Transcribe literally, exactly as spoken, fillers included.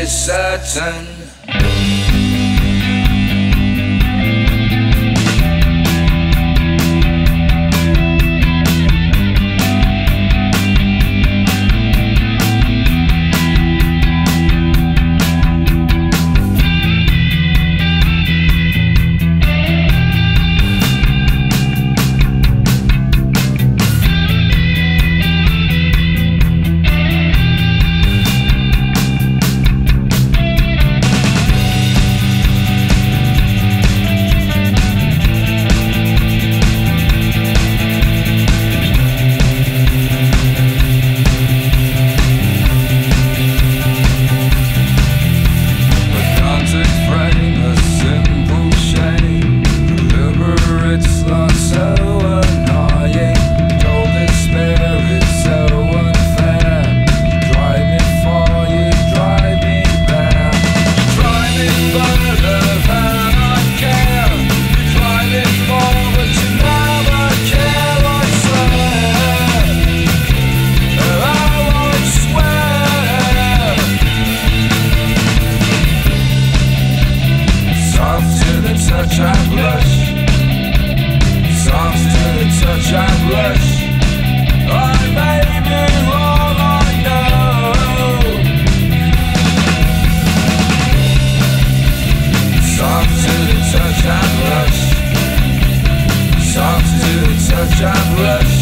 is certain. Soft to the touch, I blush.